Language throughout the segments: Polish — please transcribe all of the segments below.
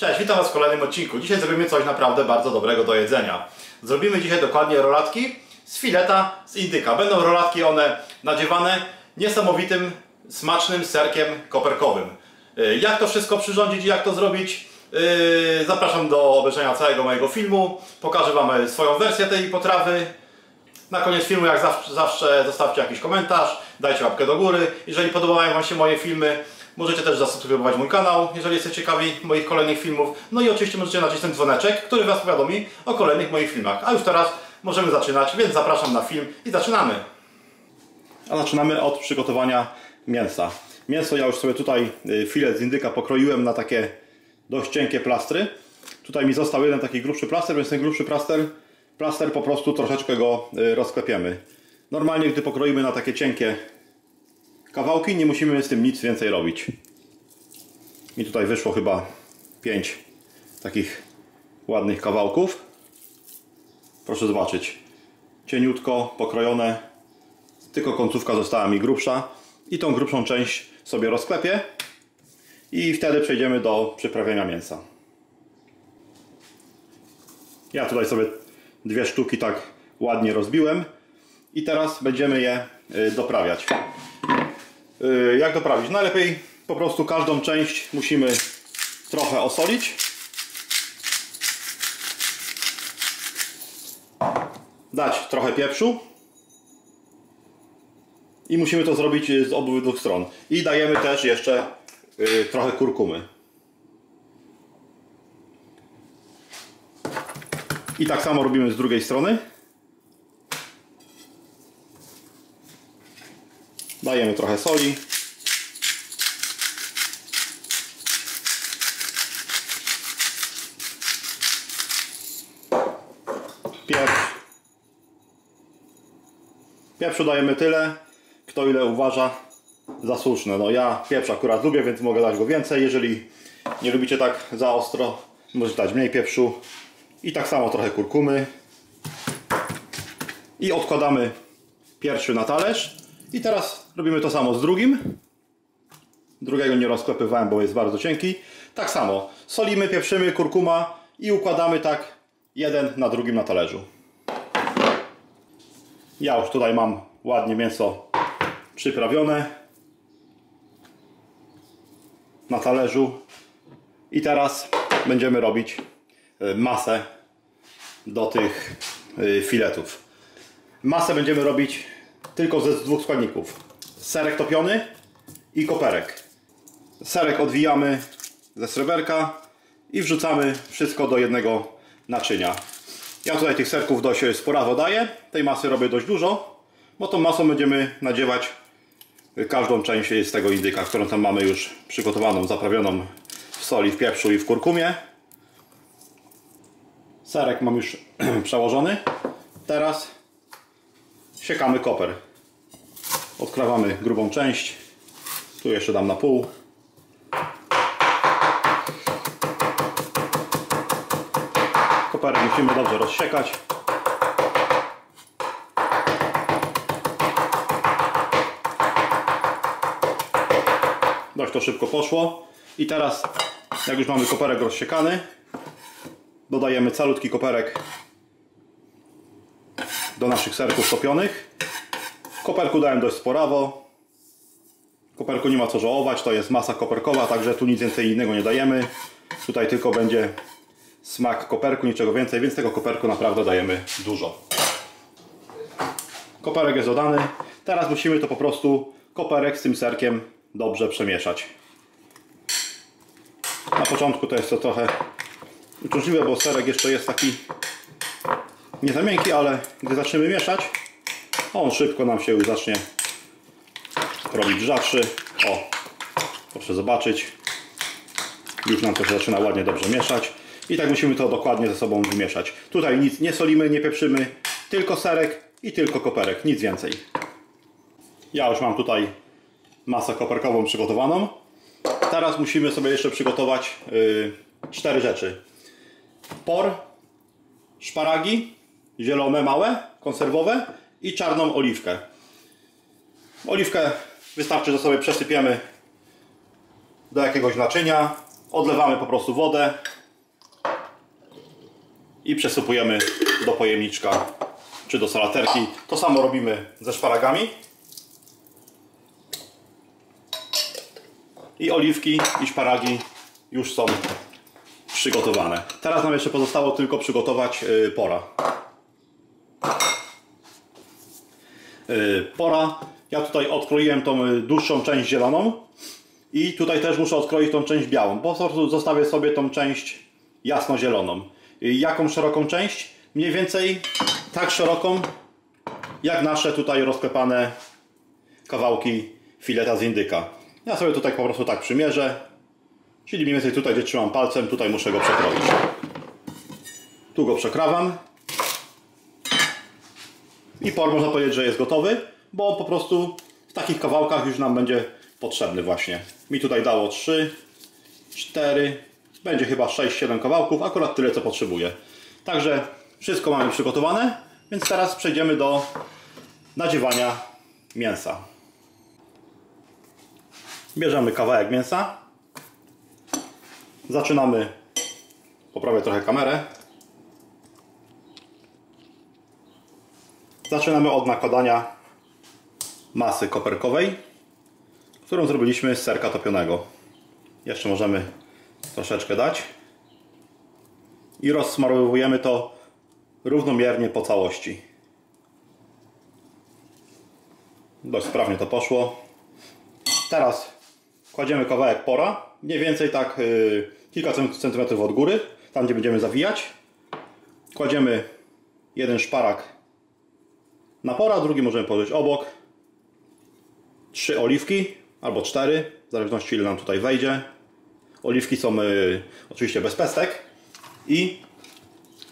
Cześć, witam Was w kolejnym odcinku. Dzisiaj zrobimy coś naprawdę bardzo dobrego do jedzenia. Zrobimy dzisiaj dokładnie rolatki z fileta z indyka. Będą rolatki one nadziewane niesamowitym, smacznym serkiem koperkowym. Jak to wszystko przyrządzić i jak to zrobić? Zapraszam do obejrzenia całego mojego filmu. Pokażę Wam swoją wersję tej potrawy. Na koniec filmu, jak zawsze, zostawcie jakiś komentarz, dajcie łapkę do góry. Jeżeli podobają Wam się moje filmy, możecie też zasubskrybować mój kanał, jeżeli jesteście ciekawi moich kolejnych filmów. No i oczywiście możecie nacisnąć dzwoneczek, który Was powiadomi o kolejnych moich filmach. A już teraz możemy zaczynać, więc zapraszam na film i zaczynamy. A zaczynamy od przygotowania mięsa. Mięso ja już sobie tutaj, filet z indyka, pokroiłem na takie dość cienkie plastry. Tutaj mi został jeden taki grubszy plaster, więc ten grubszy plaster po prostu troszeczkę go rozklepiemy. Normalnie, gdy pokroimy na takie cienkie kawałki, nie musimy z tym nic więcej robić. I tutaj wyszło chyba 5 takich ładnych kawałków. Proszę zobaczyć. Cieniutko pokrojone. Tylko końcówka została mi grubsza. I tą grubszą część sobie rozklepię. I wtedy przejdziemy do przyprawienia mięsa. Ja tutaj sobie 2 sztuki tak ładnie rozbiłem. I teraz będziemy je doprawiać. Jak doprawić? Najlepiej po prostu każdą część musimy trochę osolić. Dać trochę pieprzu. I musimy to zrobić z obydwu stron. I dajemy też jeszcze trochę kurkumy. I tak samo robimy z drugiej strony. Dajemy trochę soli. Pieprz. Pieprzu dajemy tyle, kto ile uważa za słuszne. No ja pieprz akurat lubię, więc mogę dać go więcej. Jeżeli nie lubicie tak za ostro, możecie dać mniej pieprzu. I tak samo trochę kurkumy. I odkładamy pierwszy na talerz. I teraz robimy to samo z drugim. Drugiego nie rozklepywałem, bo jest bardzo cienki. Tak samo. Solimy, pieprzymy, kurkuma i układamy tak jeden na drugim na talerzu. Ja już tutaj mam ładnie mięso przyprawione. Na talerzu. I teraz będziemy robić masę do tych filetów. Masę będziemy robić tylko ze 2 składników. Serek topiony i koperek. Serek odwijamy ze sreberka i wrzucamy wszystko do jednego naczynia. Ja tutaj tych serków dość sporo daję. Tej masy robię dość dużo, bo tą masą będziemy nadziewać każdą część z tego indyka, którą tam mamy już przygotowaną, zaprawioną w soli, w pieprzu i w kurkumie. Serek mam już przełożony. Teraz siekamy koper. Odkrawamy grubą część. Tu jeszcze dam na pół. Koperek musimy dobrze rozsiekać. Dość to szybko poszło. I teraz, jak już mamy koperek rozsiekany, dodajemy calutki koperek do naszych serków topionych. Koperku dałem dość sporawo. Koperku nie ma co żałować, to jest masa koperkowa, także tu nic więcej innego nie dajemy. Tutaj tylko będzie smak koperku, niczego więcej, więc tego koperku naprawdę dajemy dużo. Koperek jest dodany. Teraz musimy to po prostu koperek z tym serkiem dobrze przemieszać. Na początku to jest to trochę uciążliwe, bo serek jeszcze jest taki nie za miękki, ale gdy zaczniemy mieszać, on szybko nam się już zacznie robić grzawszy. O, proszę zobaczyć. Już nam to się zaczyna ładnie dobrze mieszać. I tak musimy to dokładnie ze sobą wymieszać. Tutaj nic nie solimy, nie pieprzymy. Tylko serek i tylko koperek. Nic więcej. Ja już mam tutaj masę koperkową przygotowaną. Teraz musimy sobie jeszcze przygotować 4 rzeczy. Por, szparagi zielone, małe, konserwowe i czarną oliwkę. Oliwkę wystarczy, że sobie przesypiemy do jakiegoś naczynia. Odlewamy po prostu wodę i przesypujemy do pojemniczka czy do salaterki. To samo robimy ze szparagami. I oliwki i szparagi już są przygotowane. Teraz nam jeszcze pozostało tylko przygotować pora. Ja tutaj odkroiłem tą dłuższą część zieloną i tutaj też muszę odkroić tą część białą. Po prostu zostawię sobie tą część jasno-zieloną. Jaką szeroką część? Mniej więcej tak szeroką jak nasze tutaj rozklepane kawałki fileta z indyka. Ja sobie tutaj po prostu tak przymierzę, czyli mniej więcej tutaj, gdzie trzymam palcem, tutaj muszę go przekroić. Tu go przekrawam i por można powiedzieć, że jest gotowy, bo po prostu w takich kawałkach już nam będzie potrzebny właśnie. Mi tutaj dało 3, 4, będzie chyba 6-7 kawałków, akurat tyle co potrzebuję. Także wszystko mamy przygotowane, więc teraz przejdziemy do nadziewania mięsa. Bierzemy kawałek mięsa. Zaczynamy, poprawię trochę kamerę. Zaczynamy od nakładania masy koperkowej, którą zrobiliśmy z serka topionego. Jeszcze możemy troszeczkę dać. I rozsmarowujemy to równomiernie po całości. Dość sprawnie to poszło. Teraz kładziemy kawałek pora, mniej więcej tak kilka centymetrów od góry, tam gdzie będziemy zawijać. Kładziemy jeden szparag na pora, drugi możemy położyć obok. 3 oliwki, albo 4, w zależności ile nam tutaj wejdzie. Oliwki są oczywiście bez pestek. I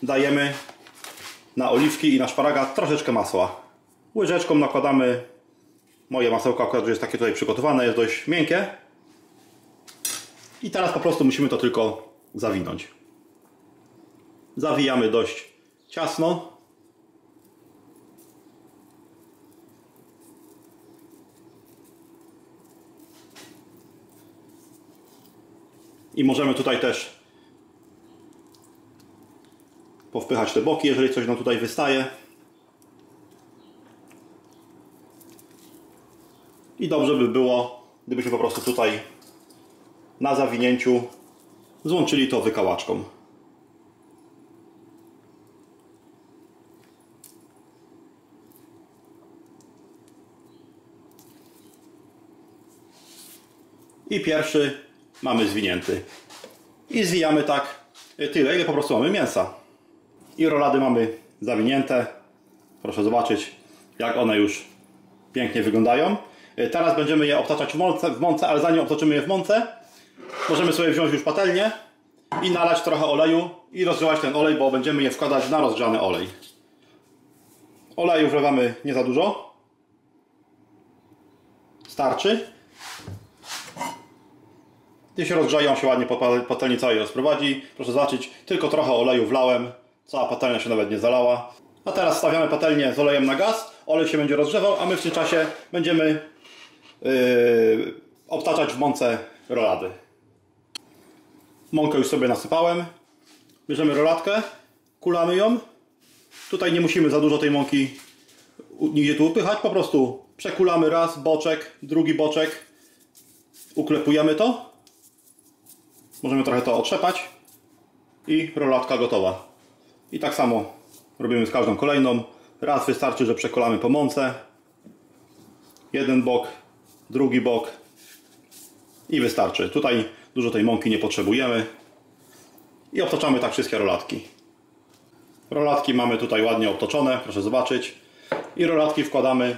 dajemy na oliwki i na szparaga troszeczkę masła. Łyżeczką nakładamy. Moje masełko akurat już jest takie tutaj przygotowane, jest dość miękkie. I teraz po prostu musimy to tylko zawinąć. Zawijamy dość ciasno. I możemy tutaj też powpychać te boki, jeżeli coś nam tutaj wystaje. I dobrze by było, gdybyśmy po prostu tutaj na zawinięciu złączyli to wykałaczką. I pierwszy mamy zwinięty. I zwijamy tak tyle, ile po prostu mamy mięsa. I rolady mamy zawinięte. Proszę zobaczyć, jak one już pięknie wyglądają. Teraz będziemy je obtaczać w mące, ale zanim obtoczymy je w mące, możemy sobie wziąć już patelnię i nalać trochę oleju i rozgrzać ten olej, bo będziemy je wkładać na rozgrzany olej. Oleju wlewamy nie za dużo. Starczy. Gdy się rozgrzeją, się ładnie po patelni całej rozprowadzi. Proszę zobaczyć, tylko trochę oleju wlałem. Cała patelnia się nawet nie zalała. A teraz stawiamy patelnię z olejem na gaz. Olej się będzie rozgrzewał, a my w tym czasie będziemy obtaczać w mące rolady. Mąkę już sobie nasypałem. Bierzemy roladkę, kulamy ją. Tutaj nie musimy za dużo tej mąki nigdzie tu upychać. Po prostu przekulamy raz boczek, drugi boczek. Uklepujemy to. Możemy trochę to otrzepać. I roladka gotowa. I tak samo robimy z każdą kolejną. Raz wystarczy, że przekolamy po mące. Jeden bok, drugi bok. I wystarczy. Tutaj dużo tej mąki nie potrzebujemy. I obtaczamy tak wszystkie rolatki. Rolatki mamy tutaj ładnie obtoczone, proszę zobaczyć. I rolatki wkładamy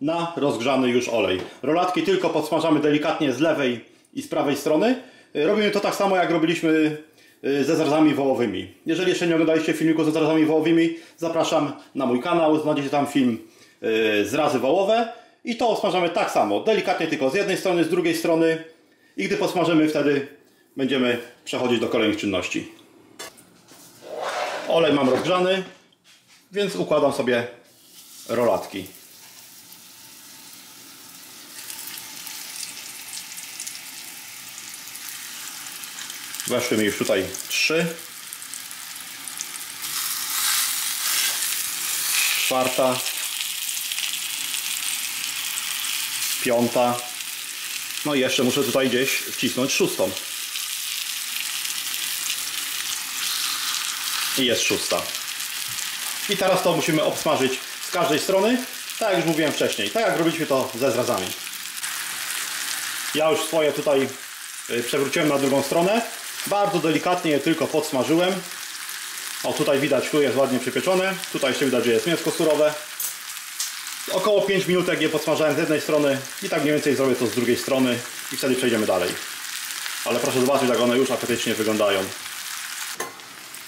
na rozgrzany już olej. Rolatki tylko podsmażamy delikatnie z lewej i z prawej strony. Robimy to tak samo, jak robiliśmy ze zrazami wołowymi. Jeżeli jeszcze nie oglądaliście filmiku ze zrazami wołowymi, zapraszam na mój kanał, znajdziecie tam film zrazy wołowe. I to osmażamy tak samo, delikatnie tylko z jednej strony, z drugiej strony. I gdy posmażymy, wtedy będziemy przechodzić do kolejnych czynności. Olej mam rozgrzany, więc układam sobie rolatki. Weszły już tutaj 3. Czwarta. Piąta. No i jeszcze muszę tutaj gdzieś wcisnąć 6. I jest 6. I teraz to musimy obsmażyć z każdej strony, tak jak już mówiłem wcześniej, tak jak robiliśmy to ze zrazami. Ja już swoje tutaj przewróciłem na drugą stronę. Bardzo delikatnie je tylko podsmażyłem. O, tutaj widać, tu jest ładnie przypieczone. Tutaj jeszcze widać, że jest mięsko surowe. Około 5 minutek je podsmażałem z jednej strony i tak mniej więcej zrobię to z drugiej strony i wtedy przejdziemy dalej. Ale proszę zobaczyć, jak one już apetycznie wyglądają.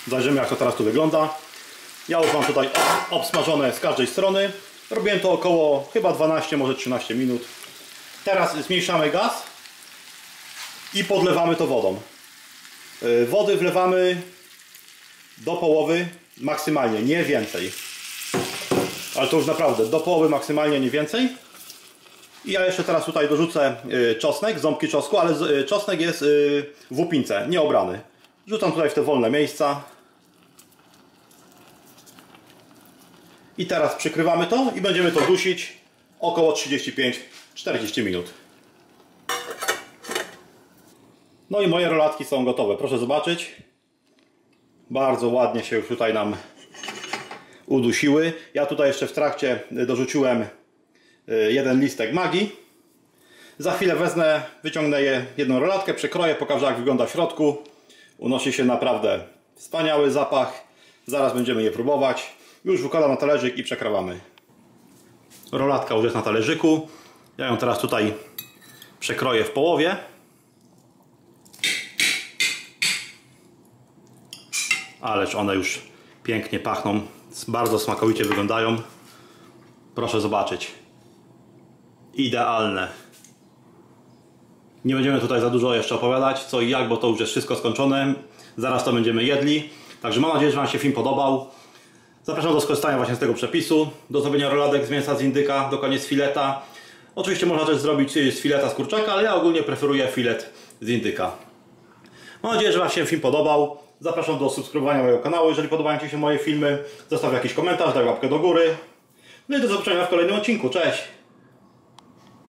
Zajrzymy, jak to teraz tu wygląda. Ja już mam tutaj obsmażone z każdej strony. Robiłem to około chyba 12, może 13 minut. Teraz zmniejszamy gaz i podlewamy to wodą. Wody wlewamy do połowy maksymalnie, nie więcej. Ale to już naprawdę, do połowy maksymalnie, nie więcej. I ja jeszcze teraz tutaj dorzucę czosnek, ząbki czosnku, ale czosnek jest w łupince, nie obrany. Rzucam tutaj w te wolne miejsca. I teraz przykrywamy to i będziemy to dusić około 35-40 minut. No i moje rolatki są gotowe. Proszę zobaczyć. Bardzo ładnie się już tutaj nam udusiły. Ja tutaj jeszcze w trakcie dorzuciłem jeden listek magii. Za chwilę wezmę, wyciągnę jedną rolatkę, przekroję, pokażę, jak wygląda w środku. Unosi się naprawdę wspaniały zapach. Zaraz będziemy je próbować. Już wykładam na talerzyk i przekrawamy. Rolatka już jest na talerzyku. Ja ją teraz tutaj przekroję w połowie. Ależ one już pięknie pachną. Bardzo smakowicie wyglądają. Proszę zobaczyć. Idealne. Nie będziemy tutaj za dużo jeszcze opowiadać co i jak, bo to już jest wszystko skończone. Zaraz to będziemy jedli. Także mam nadzieję, że Wam się film podobał. Zapraszam do skorzystania właśnie z tego przepisu, do zrobienia roladek z mięsa z indyka, dokładnie z fileta. Oczywiście można też zrobić z fileta z kurczaka, ale ja ogólnie preferuję filet z indyka. Mam nadzieję, że Wam się film podobał. Zapraszam do subskrybowania mojego kanału, jeżeli podobają Ci się moje filmy. Zostaw jakiś komentarz, daj łapkę do góry. No i do zobaczenia w kolejnym odcinku. Cześć!